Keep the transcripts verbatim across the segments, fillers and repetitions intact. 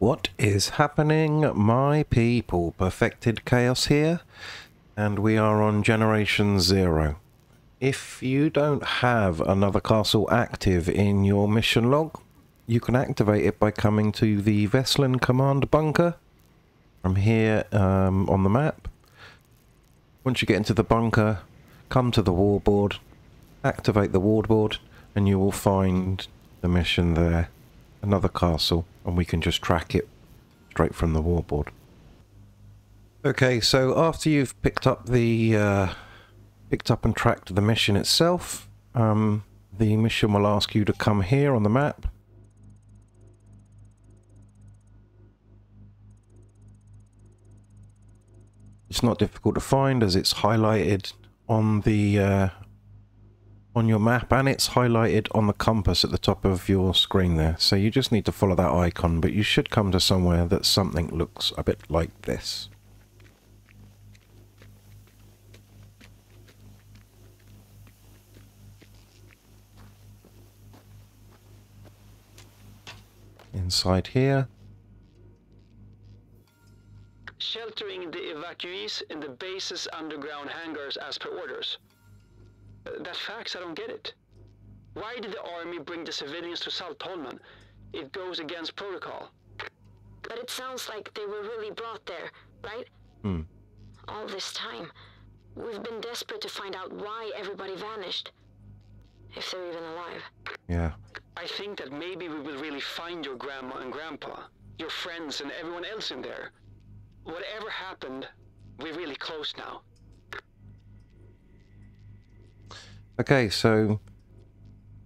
What is happening, my people? Perfected Chaos here, and we are on Generation Zero. If you don't have another castle active in your mission log, you can activate it by coming to the Veslin Command Bunker from here um, on the map. Once you get into the bunker, come to the warboard, activate the warboard, and you will find the mission there. Another castle, and we can just track it straight from the warboard. Okay, so after you've picked up the uh, picked up and tracked the mission itself, um, the mission will ask you to come here on the map. It's not difficult to find, as it's highlighted on the uh, on your map, and it's highlighted on the compass at the top of your screen there, so you just need to follow that icon, but you should come to somewhere that something looks a bit like this. Inside here. Sheltering the evacuees in the base's underground hangars as per orders. That fax, I don't get it. Why did the army bring the civilians to Saltholmen? It goes against protocol. But it sounds like they were really brought there, right? Hmm. All this time, we've been desperate to find out why everybody vanished. If they're even alive. Yeah. I think that maybe we will really find your grandma and grandpa, your friends and everyone else in there. Whatever happened, we're really close now. Okay, so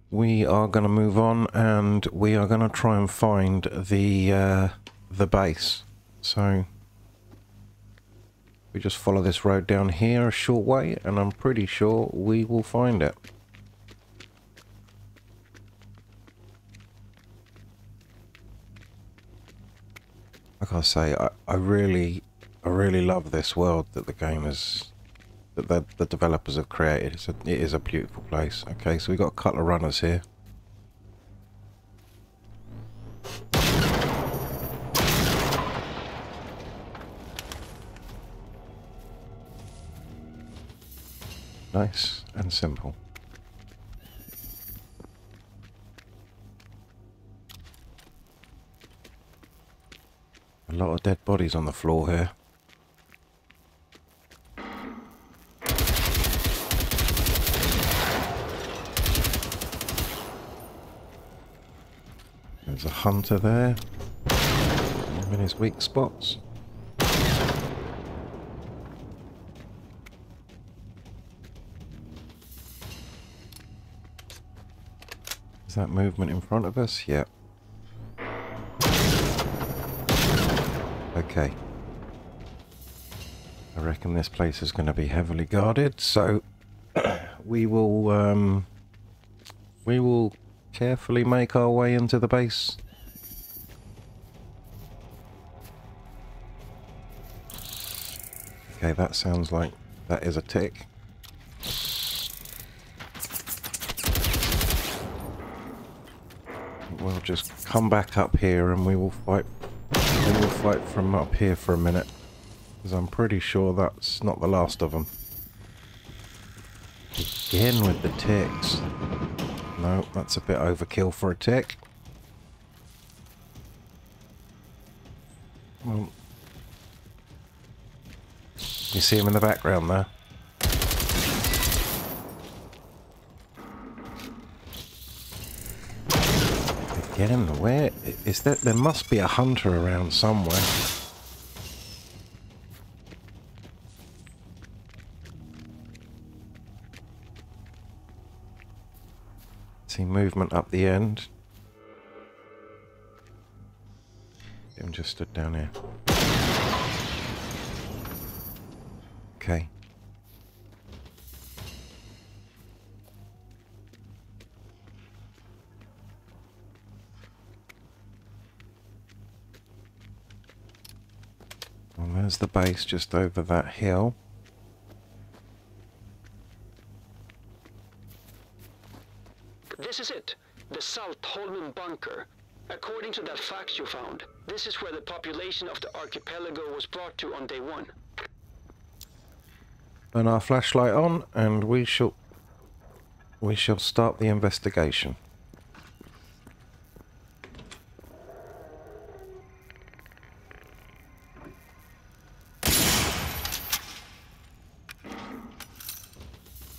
we are going to move on, and we are going to try and find the uh, the base. So we just follow this road down here a short way, and I'm pretty sure we will find it. Like I say, I, I really, I really love this world that the game is. That the, the developers have created. It's a, it is a beautiful place. Okay, so we've got a couple of runners here. Nice and simple. A lot of dead bodies on the floor here. There's a hunter there, I'm in his weak spots. Is that movement in front of us? Yeah. Okay. I reckon this place is going to be heavily guarded, so we will, um, we will... carefully make our way into the base. Okay, that sounds like that is a tick. We'll just come back up here and we will fight. We will fight from up here for a minute, because I'm pretty sure that's not the last of them. Begin with the ticks. No, that's a bit overkill for a tick. Well, you see him in the background there. Get him. Where is that? There must be a hunter around somewhere. Movement up the end. I'm just stood down here. Okay. Well, there's the base just over that hill. This is it, the Saltholmen bunker. According to that fax you found, this is where the population of the archipelago was brought to on day one. Turn our flashlight on, and we shall we shall start the investigation.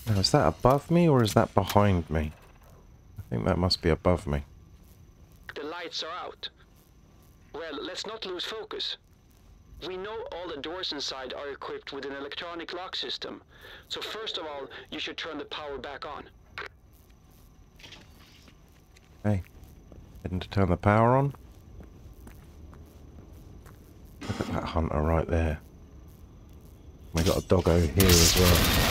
Now, is that above me or is that behind me? I think that must be above me. The lights are out. Well, let's not lose focus. We know all the doors inside are equipped with an electronic lock system. So first of all, you should turn the power back on. Hey, heading to turn the power on. Look at that hunter right there. We got a doggo here as well.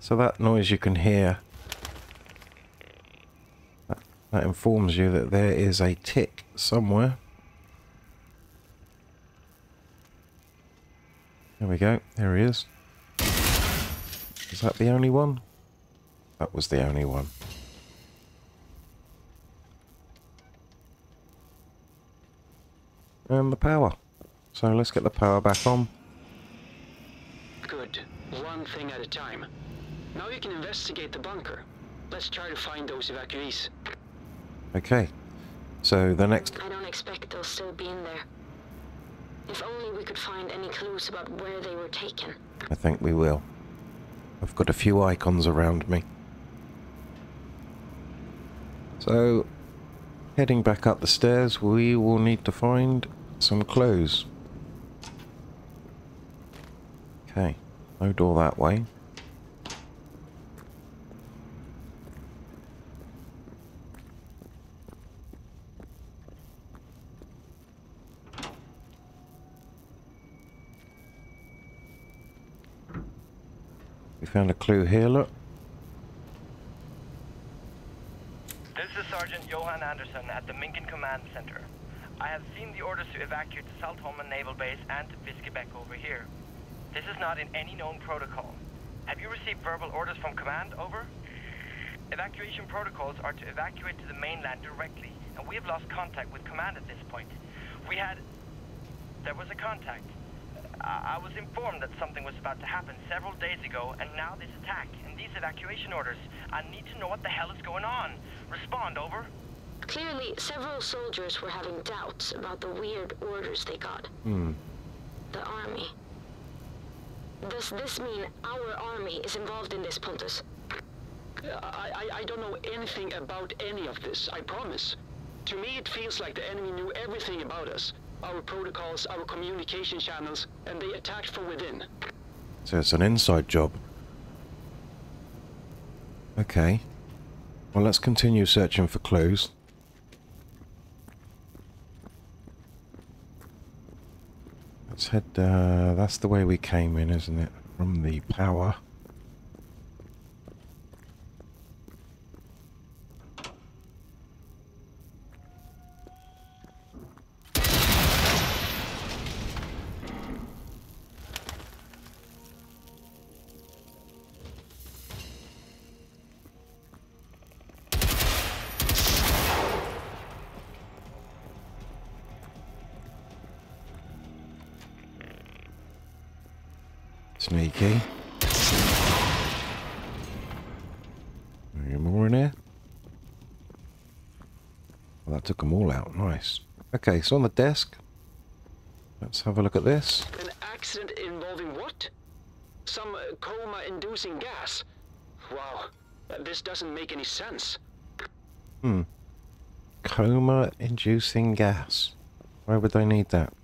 So that noise you can hear, that, that informs you that there is a tick somewhere. There we go, there he is. Is that the only one? That was the only one. And the power. So let's get the power back on. Good. One thing at a time. Now you can investigate the bunker. Let's try to find those evacuees. Okay. So the next... I don't expect they'll still be in there. If only we could find any clues about where they were taken. I think we will. I've got a few icons around me. So, heading back up the stairs, we will need to find some clues. Okay. No door that way. Found a clue here, look. This is Sergeant Johan Anderson at the Minken Command Center. I have seen the orders to evacuate the Saltholmen Naval Base and to Fiskebeck over here. This is not in any known protocol. Have you received verbal orders from command, over? Evacuation protocols are to evacuate to the mainland directly, and we have lost contact with command at this point. We had... There was a contact. I was informed that something was about to happen several days ago, and now this attack and these evacuation orders. I need to know what the hell is going on. Respond, over. Clearly, several soldiers were having doubts about the weird orders they got. Hmm. The army. Does this mean our army is involved in this, Pontus? I, I, I don't know anything about any of this, I promise. To me, it feels like the enemy knew everything about us. Our protocols, our communication channels, and they attacked from within. So it's an inside job. Okay. Well, let's continue searching for clues. Let's head... Uh, that's the way we came in, isn't it? From the power. Sneaky. Any more in here? Well, that took them all out. Nice. Okay, so on the desk. Let's have a look at this. An accident involving what? Some uh, coma-inducing gas. Wow, this doesn't make any sense. Hmm. Coma-inducing gas. Why would they need that?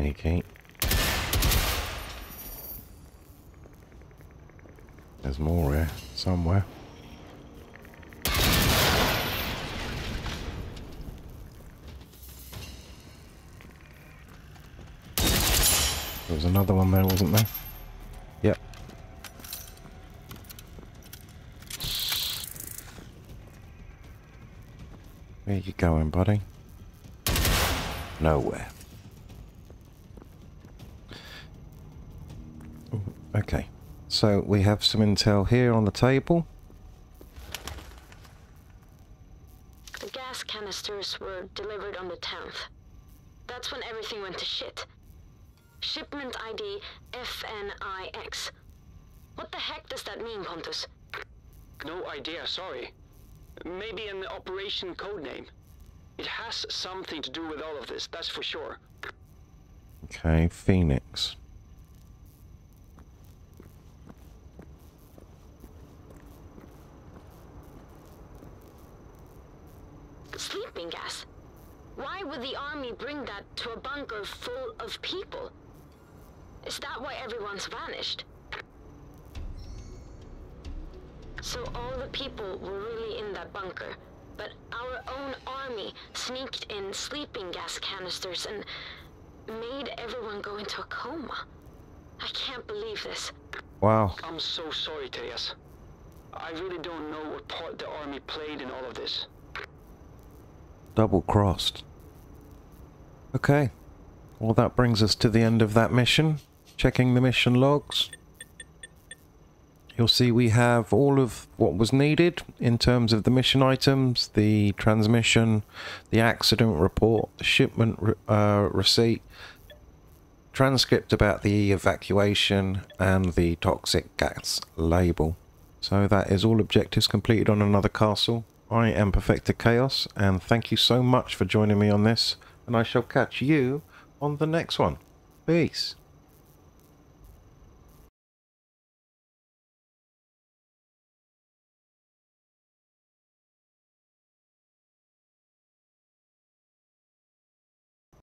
Okay. There's more here somewhere. There was another one there, wasn't there? Yep. Where you going, buddy? Nowhere. Ooh, okay, so we have some intel here on the table. The gas canisters were delivered on the tenth. That's when everything went to shit. Shipment I D F N I X. What the heck does that mean, Pontus? No idea, sorry. Maybe an operation codename. It has something to do with all of this, that's for sure. Okay, Phoenix. Sleeping gas? Why would the army bring that to a bunker full of people? Is that why everyone's vanished? So all the people were really in that bunker, but our own army sneaked in sleeping gas canisters and made everyone go into a coma. I can't believe this. Wow. I'm so sorry, Therese. I really don't know what part the army played in all of this. Double-crossed. Okay. Well, that brings us to the end of that mission. Checking the mission logs. You'll see we have all of what was needed in terms of the mission items, the transmission, the accident report, the shipment re uh, receipt, transcript about the evacuation, and the toxic gas label. So that is all objectives completed on Another Castle. I am Perfected Chaos, and thank you so much for joining me on this, and I shall catch you on the next one. Peace.